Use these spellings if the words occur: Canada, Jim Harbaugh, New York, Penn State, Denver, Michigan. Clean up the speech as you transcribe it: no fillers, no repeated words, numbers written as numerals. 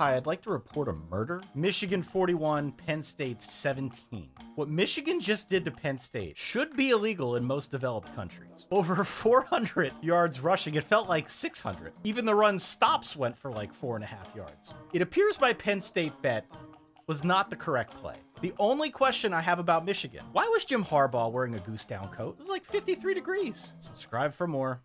Hi, I'd like to report a murder. Michigan 41, Penn State 17. What Michigan just did to Penn State should be illegal in most developed countries. Over 400 yards rushing, it felt like 600. Even the run stops went for like 4.5 yards. It appears my Penn State bet was not the correct play. The only question I have about Michigan, why was Jim Harbaugh wearing a goose down coat? It was like 53 degrees. Subscribe for more.